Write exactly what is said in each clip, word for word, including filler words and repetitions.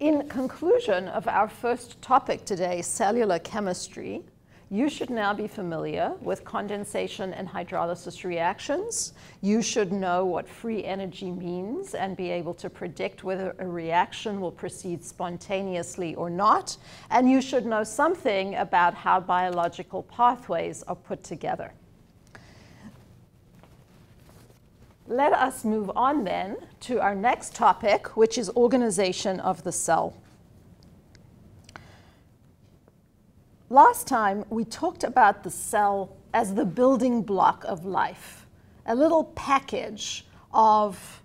in conclusion of our first topic today, cellular chemistry, you should now be familiar with condensation and hydrolysis reactions. You should know what free energy means and be able to predict whether a reaction will proceed spontaneously or not. And you should know something about how biological pathways are put together. Let us move on then to our next topic, which is organization of the cell. Last time, we talked about the cell as the building block of life, a little package of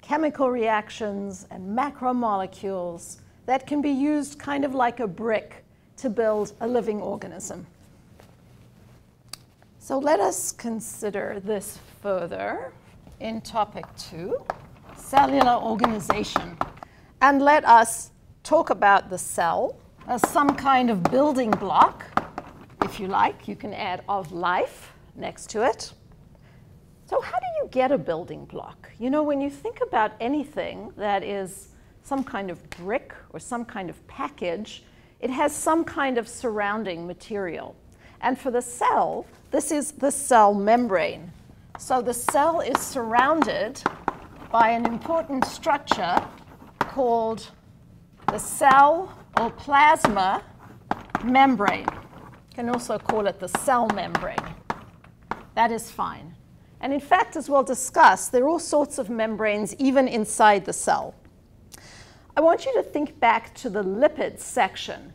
chemical reactions and macromolecules that can be used kind of like a brick to build a living organism. So let us consider this further. In topic two, cellular organization. And let us talk about the cell as some kind of building block, if you like. You can add of life next to it. So how do you get a building block? You know, when you think about anything that is some kind of brick or some kind of package, it has some kind of surrounding material. And for the cell, this is the cell membrane. So the cell is surrounded by an important structure called the cell or plasma membrane. You can also call it the cell membrane. That is fine. And in fact, as we'll discuss, there are all sorts of membranes even inside the cell. I want you to think back to the lipids section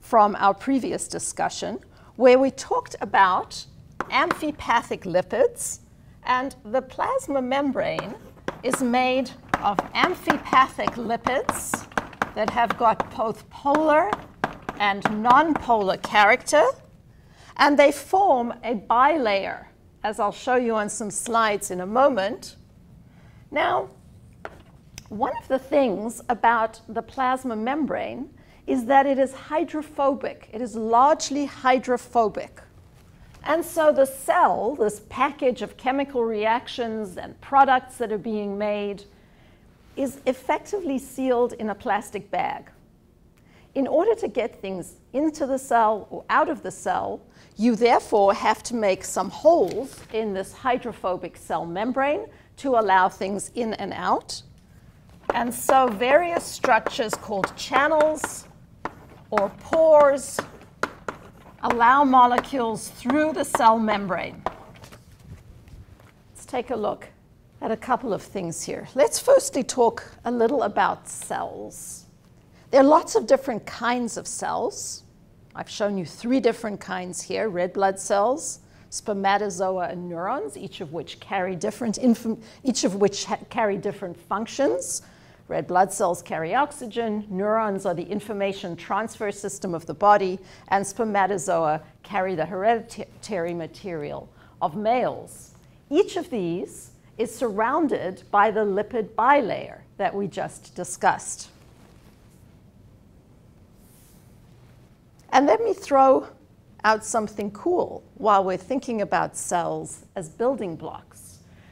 from our previous discussion, where we talked about amphipathic lipids, and the plasma membrane is made of amphipathic lipids that have got both polar and non-polar character, and they form a bilayer, as I'll show you on some slides in a moment. Now, one of the things about the plasma membrane is that it is hydrophobic. It is largely hydrophobic. And so the cell, this package of chemical reactions and products that are being made, is effectively sealed in a plastic bag. In order to get things into the cell or out of the cell, you therefore have to make some holes in this hydrophobic cell membrane to allow things in and out. And so various structures called channels or pores allow molecules through the cell membrane. Let's take a look at a couple of things here. Let's firstly talk a little about cells. There are lots of different kinds of cells. I've shown you three different kinds here: red blood cells, spermatozoa, and neurons, each of which carry different each of which carry different functions. Red blood cells carry oxygen, neurons are the information transfer system of the body, and spermatozoa carry the hereditary material of males. Each of these is surrounded by the lipid bilayer that we just discussed. And let me throw out something cool while we're thinking about cells as building blocks.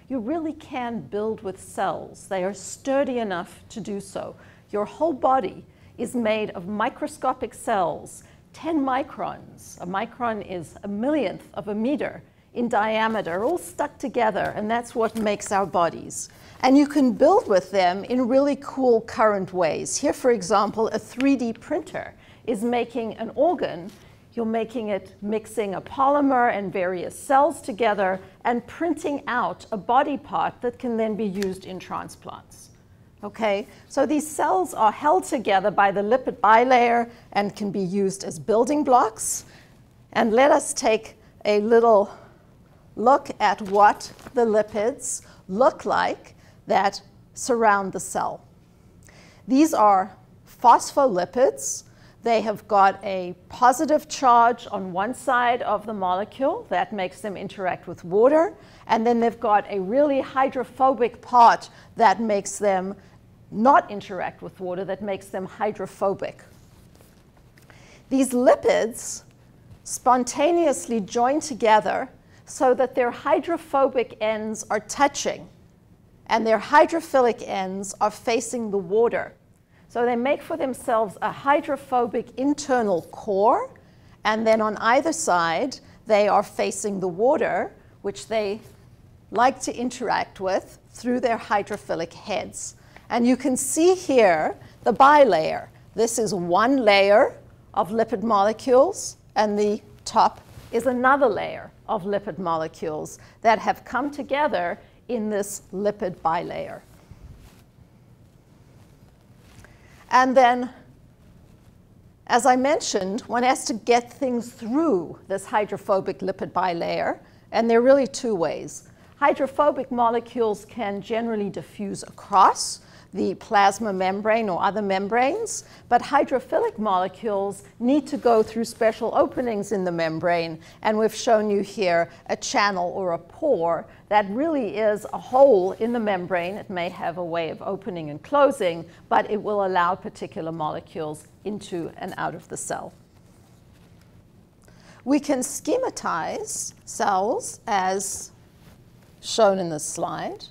You really can build with cells. They are sturdy enough to do so. Your whole body is made of microscopic cells, ten microns. A micron is a millionth of a meter in diameter, all stuck together, and that's what makes our bodies. And you can build with them in really cool current ways. Here, for example, a three D printer is making an organ. You're making it, mixing a polymer and various cells together and printing out a body part that can then be used in transplants. Okay, so these cells are held together by the lipid bilayer and can be used as building blocks. And let us take a little look at what the lipids look like that surround the cell. These are phospholipids. They have got a positive charge on one side of the molecule that makes them interact with water, and then they've got a really hydrophobic part that makes them not interact with water, that makes them hydrophobic. These lipids spontaneously join together so that their hydrophobic ends are touching, and their hydrophilic ends are facing the water. So they make for themselves a hydrophobic internal core, and then on either side they are facing the water, which they like to interact with through their hydrophilic heads. And you can see here the bilayer. This is one layer of lipid molecules, and the top is another layer of lipid molecules that have come together in this lipid bilayer. And then, as I mentioned, one has to get things through this hydrophobic lipid bilayer, and there are really two ways. Hydrophobic molecules can generally diffuse across the plasma membrane or other membranes, but hydrophilic molecules need to go through special openings in the membrane, and we've shown you here a channel or a pore that really is a hole in the membrane. It may have a way of opening and closing, but it will allow particular molecules into and out of the cell. We can schematize cells as shown in this slide.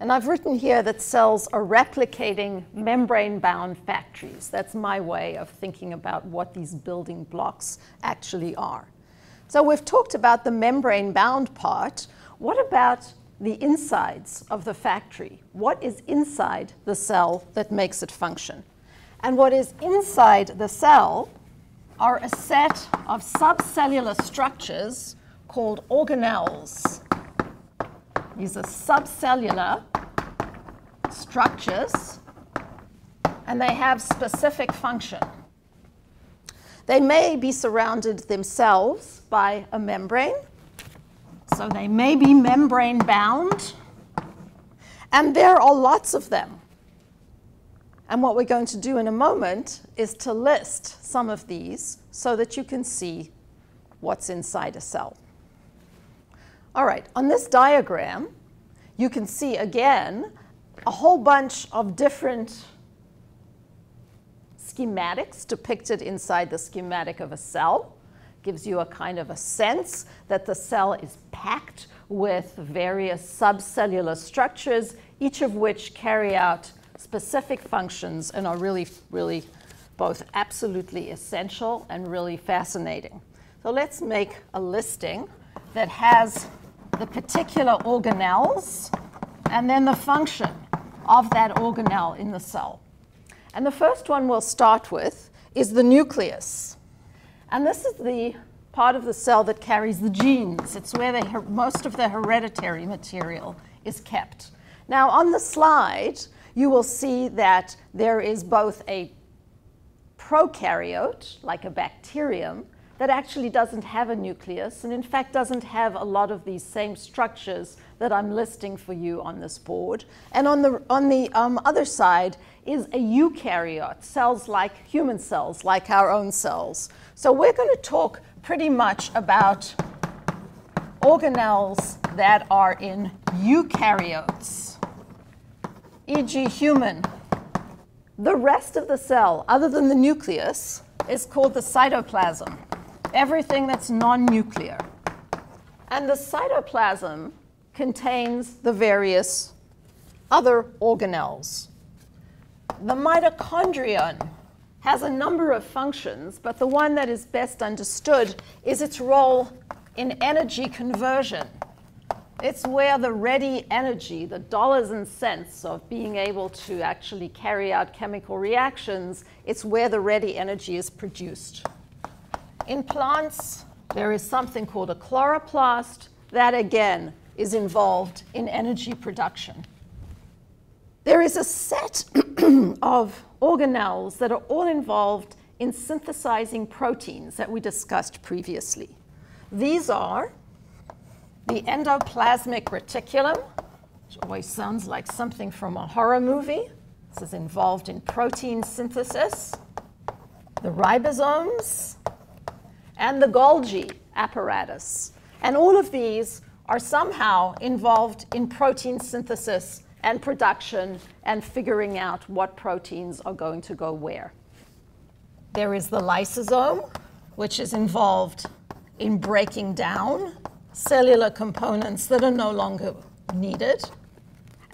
And I've written here that cells are replicating membrane-bound factories. That's my way of thinking about what these building blocks actually are. So we've talked about the membrane-bound part. What about the insides of the factory? What is inside the cell that makes it function? And what is inside the cell are a set of subcellular structures called organelles. These are subcellular structures, and they have specific function. They may be surrounded themselves by a membrane, so they may be membrane-bound, and there are lots of them. And what we're going to do in a moment is to list some of these so that you can see what's inside a cell. All right, on this diagram, you can see again a whole bunch of different schematics depicted inside the schematic of a cell. Gives you a kind of a sense that the cell is packed with various subcellular structures, each of which carry out specific functions and are really, really both absolutely essential and really fascinating. So let's make a listing that has the particular organelles, and then the function of that organelle in the cell. And the first one we'll start with is the nucleus. And this is the part of the cell that carries the genes. It's where the, most of the hereditary material is kept. Now on the slide, you will see that there is both a prokaryote, like a bacterium, that actually doesn't have a nucleus, and in fact doesn't have a lot of these same structures that I'm listing for you on this board. And on the, on the um, other side is a eukaryote, cells like human cells, like our own cells. So we're going to talk pretty much about organelles that are in eukaryotes, for example human. The rest of the cell, other than the nucleus, is called the cytoplasm. Everything that's non-nuclear. And the cytoplasm contains the various other organelles. The mitochondrion has a number of functions, but the one that is best understood is its role in energy conversion. It's where the ready energy, the dollars and cents of being able to actually carry out chemical reactions, it's where the ready energy is produced. In plants, there is something called a chloroplast that, again, is involved in energy production. There is a set of organelles that are all involved in synthesizing proteins that we discussed previously. These are the endoplasmic reticulum, which always sounds like something from a horror movie. This is involved in protein synthesis. The ribosomes, and the Golgi apparatus. And all of these are somehow involved in protein synthesis and production and figuring out what proteins are going to go where. There is the lysosome, which is involved in breaking down cellular components that are no longer needed.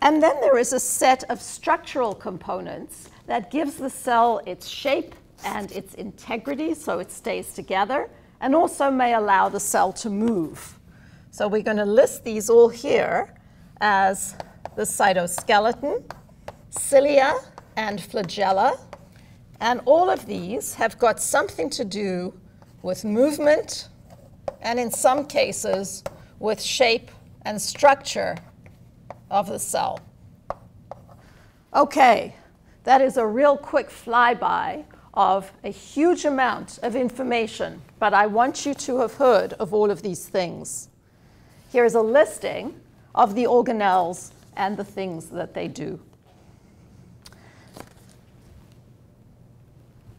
And then there is a set of structural components that gives the cell its shape and its integrity so it stays together and also may allow the cell to move. So we're going to list these all here as the cytoskeleton, cilia, and flagella. And all of these have got something to do with movement and in some cases with shape and structure of the cell. Okay, that is a real quick flyby of a huge amount of information, but I want you to have heard of all of these things. Here is a listing of the organelles and the things that they do.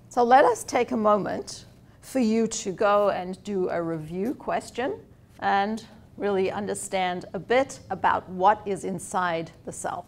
So let us take a moment for you to go and do a review question and really understand a bit about what is inside the cell.